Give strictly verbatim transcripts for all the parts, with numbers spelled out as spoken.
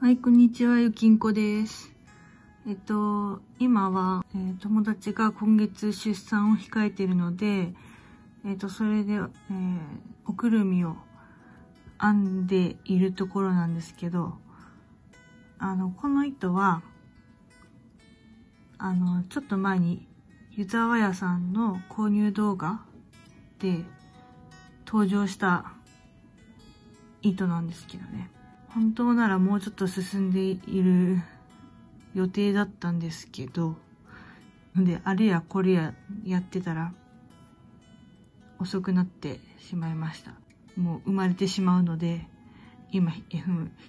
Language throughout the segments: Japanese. はい、こんにちは、ゆきんこです。えっと、今は、えー、友達が今月出産を控えているので、えっと、それで、えー、おくるみを編んでいるところなんですけど、あの、この糸は、あの、ちょっと前に、湯沢屋さんの購入動画で登場した糸なんですけどね。本当ならもうちょっと進んでいる予定だったんですけど、で、あれやこれややってたら遅くなってしまいました。もう生まれてしまうので、今、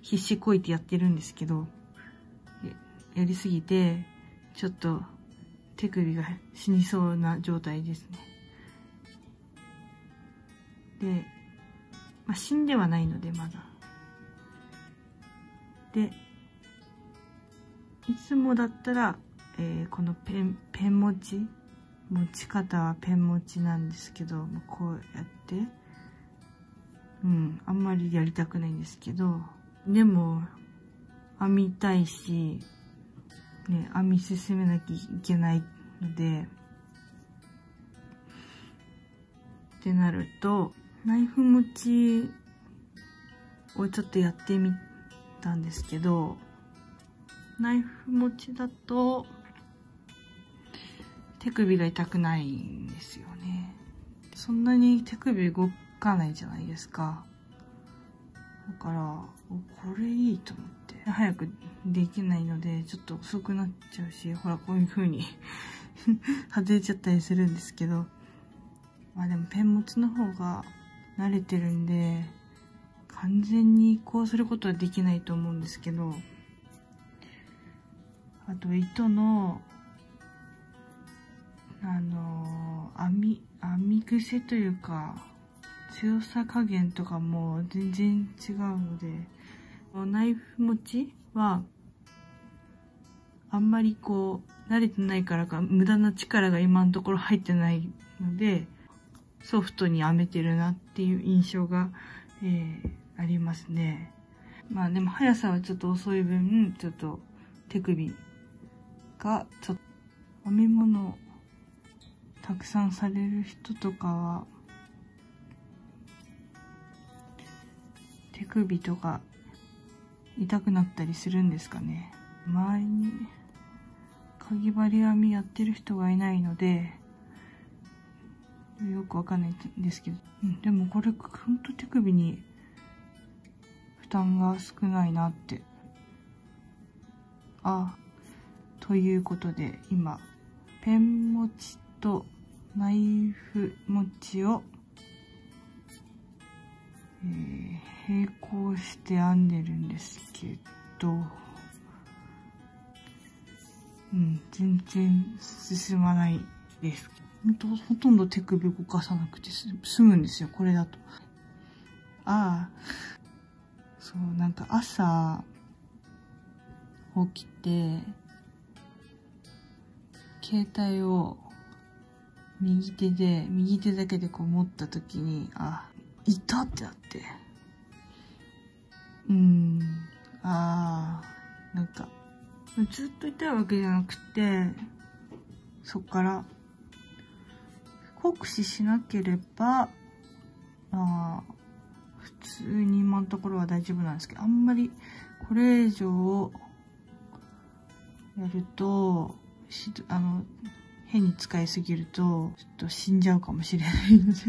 必死こいてやってるんですけど、やりすぎて、ちょっと手首が死にそうな状態ですね。で、まあ、死んではないので、まだ。で、いつもだったら、えー、このペン、ペン持ち持ち方はペン持ちなんですけど、こうやって、うん、あんまりやりたくないんですけど、でも、編みたいし、ね、編み進めなきゃいけないので、ってなると、ナイフ持ちをちょっとやってみて、たんですけど、ナイフ持ちだと手首が痛くないんですよね。そんなに手首動かないじゃないですか。だからこれいいと思って早くできないので、ちょっと遅くなっちゃうし、ほらこういう風に外れちゃったりするんですけど、まあでもペン持ちの方が慣れてるんで、完全にこうすることはできないと思うんですけど、あと糸の、あのー、編み、編み癖というか、強さ加減とかも全然違うので、ナイフ持ちは、あんまりこう、慣れてないからか、無駄な力が今のところ入ってないので、ソフトに編めてるなっていう印象が、えー、ありますね。まあでも速さはちょっと遅い分、ちょっと手首がちょっと編み物たくさんされる人とかは手首とか痛くなったりするんですかね。周りにかぎ針編みやってる人がいないのでよくわかんないんですけど、うん、でもこれほんと手首に負担が少ないなって。あ、ということで今ペン持ちとナイフ持ちを、えー、並行して編んでるんですけど、うん、全然進まないです。ほと、ほとんど手首動かさなくて済むんですよ、これだと。ああ。そう、なんか朝、起きて、携帯を右手で、右手だけでこう持った時に、あ、痛ってなって。うーん、ああ、なんか、ずっと痛いわけじゃなくて、そっから、酷使しなければ、まあ、普通に今のところは大丈夫なんですけど、あんまりこれ以上やると、しあの、変に使いすぎると、ちょっと死んじゃうかもしれないので、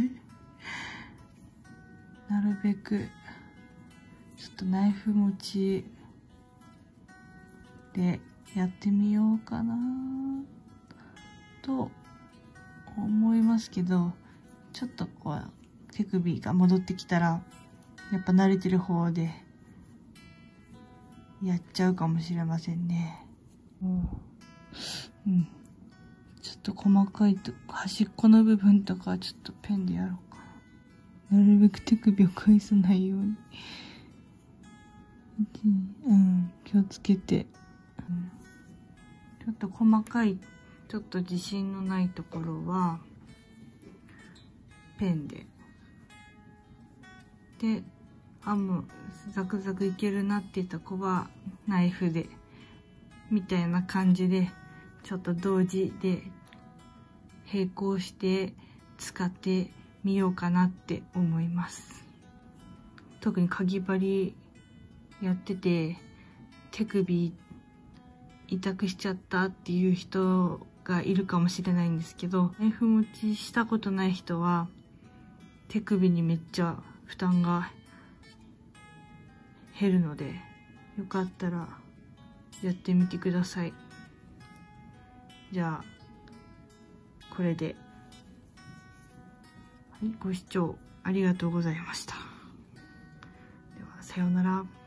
なるべく、ちょっとナイフ持ちでやってみようかなと、思いますけど、ちょっとこう手首が戻ってきたらやっぱ慣れてる方でやっちゃうかもしれませんね。うん、ちょっと細かいと端っこの部分とかはちょっとペンでやろうかな。なるべく手首を返さないように、うん、気をつけて、うん、ちょっと細かいちょっと自信のないところはペンでで編む、ザクザクいけるなっていった子はナイフでみたいな感じでちょっと同時で並行して使ってみようかなって思います。特にかぎ針やってて手首痛くしちゃったっていう人がいるかもしれないんですけど、ナイフ持ちしたことない人は手首にめっちゃ負担が減るので、よかったらやってみてください。じゃあこれで、はい、ご視聴ありがとうございました。ではさようなら。